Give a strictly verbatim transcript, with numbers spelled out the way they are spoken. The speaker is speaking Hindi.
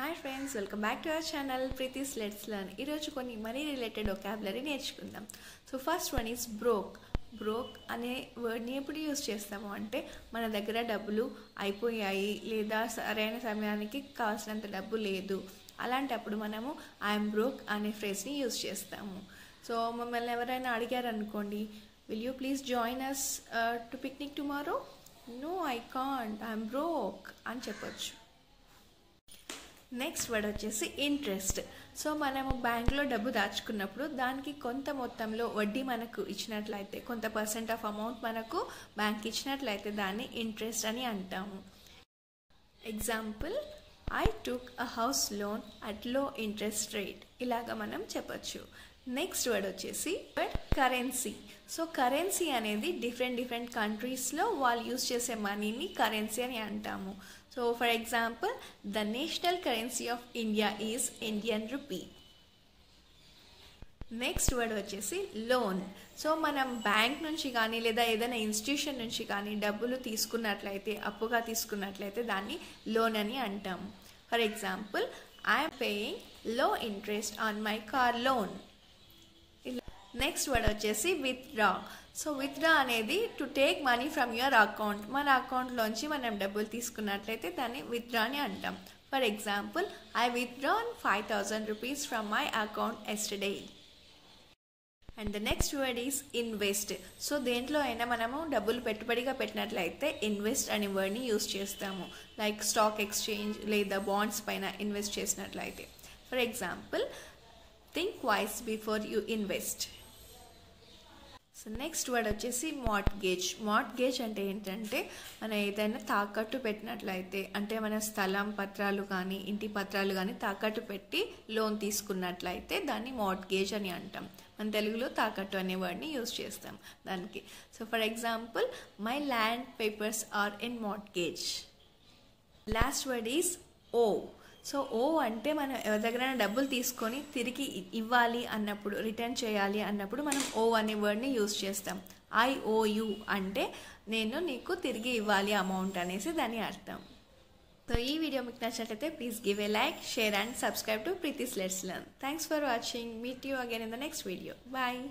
Hi friends, welcome back to our channel Preeti's let's learn. कोई मनी रिलेटेड वोकैबुलरी नेर्चुकुंदाम। So first one is broke. Broke अने वर्ड नी एप्पुडु यूज चेस्तामु अंटे मन दग्गर डब्बुलु अयिपोयायि लेदा सरैन समयानिकि कावाल्सिनंत डब्बु लेदु, अलांटप्पुडु मनमु आई एम ब्रोक अने फ्रेज नी यूज चेस्तामु। सो मम्मल्नि एवरैना अडिगारु अनुकोंडि, will you please join us to picnic tomorrow? No I can't, I am broke अनि चेप्पोच्चु। नेक्स्ट वर्ड वच्चेसी इंट्रेस्ट। सो मनम बैंक लो डब्बु दाचुकुन्नप्पुडु दानिकी कोंत मोत्तंलो वड्डी मनकु इच्चिनट्लयिते, कोंत पर्सेंट आफ् अमौंट मनकु बैंक इच्चिनट्लयिते दानि इंट्रेस्ट अनि अंटामु। Example, I took a house loan at low interest rate, इलागा मनम चेप्पొచ్చు। नेक्स्ट वर्ड वच्चेसी करेंसी। सो करेंसी अनेदी डिफरेंट डिफरेंट कंट्रीस लो वाळ्ळु यूज चेसे मनీని करेंसी अनि अंटामु। So for example, the national currency of India is Indian rupee. Next word वच्चेसी लोन। सो मनम बैंक नुंची गानी लेदा एदैना इंस्टिट्यूशन नुंची गानी डब्बुलु तीसुकुन्नट्लयिते, अप्पुगा तीसुकुन्नट्लयिते दानी लोन अनि अंटाम। For example, I am paying low interest on my car loan. Next word वच्चेसी विथ्ड्रा। सो विथ्ड्रा अनेदी to take money from your account, मन अकाउंट लोंची मनम डब्बुलु तीसुकुन्नट्लयिते दानी विथ्ड्रा अनि अंटाम। For example, I withdrawn five thousand rupees from my account yesterday. And the next word is invest. So దేంట్లో అయినా మనము డబ్బులు పెట్టుబడిగా పెట్టినట్లయితే invest అనే వర్డ్ ని యూస్ చేస్తాము, లైక్ స్టాక్ ఎక్స్చేంజ్ లేదా బాండ్స్ పైన ఇన్వెస్ట్ చేసినట్లయితే. For example, think twice before you invest. So next word వచ్చేసి మార్ట్గేజ్. మార్ట్గేజ్ అంటే ఏంటంటే మనం ఏదైనా తాకట్టు పెట్టినట్లయితే, అంటే మన స్థలం పత్రాలు కానీ ఇంటి పత్రాలు కానీ తాకట్టు పెట్టి లోన్ తీసుకున్నట్లయితే దాన్ని మార్ట్గేజ్ అని అంటాం. మన తెలుగులో తాకట్టు అనే వర్డ్ని యూజ్ చేస్తాం దానికి. So for example, my land papers are in mortgage. Last word is owe. So owe అంటే మనం ఎవరి దగ్గరైనా డబ్బులు తీసుకొని తిరిగి ఇవ్వాలి అన్నప్పుడు, రిటర్న్ చేయాలి అన్నప్పుడు మనం ఓ అనే వర్డ్ని యూజ్ చేస్తాం. ఐ ఓ యు అంటే నేను నీకు తిరిగి ఇవ్వాలి అమౌంట్ అనేసి దాని అర్థం. సో ఈ వీడియో మీకు నచ్చినట్లయితే Please give a like, share and subscribe to Preeti's Let's Learn. Thanks for watching. Meet you again in the next video. Bye.